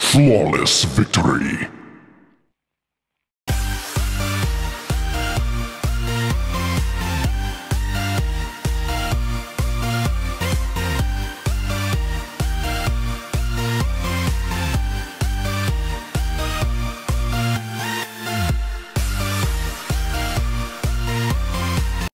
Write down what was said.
Flawless victory.